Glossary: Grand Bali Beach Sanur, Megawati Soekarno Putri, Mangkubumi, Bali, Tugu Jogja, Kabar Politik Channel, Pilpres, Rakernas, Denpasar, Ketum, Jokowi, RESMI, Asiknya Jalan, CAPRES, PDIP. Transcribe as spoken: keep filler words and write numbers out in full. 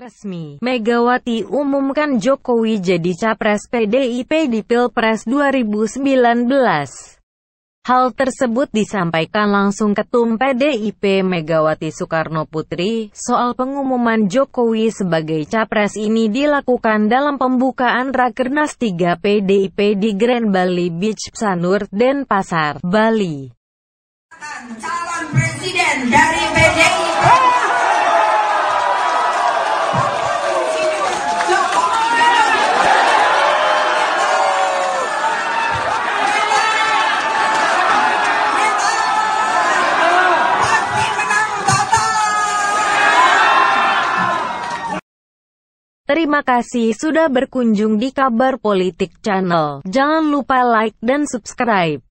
resmi, Megawati umumkan Jokowi jadi capres P D I P di Pilpres dua ribu sembilan belas. Hal tersebut disampaikan langsung Ketum P D I P Megawati Soekarno Putri. Soal pengumuman Jokowi sebagai capres ini dilakukan dalam pembukaan Rakernas tiga P D I P di Grand Bali Beach Sanur, Denpasar, Bali. Calon presiden dari P D I P. Terima kasih sudah berkunjung di Kabar Politik Channel. Jangan lupa like dan subscribe.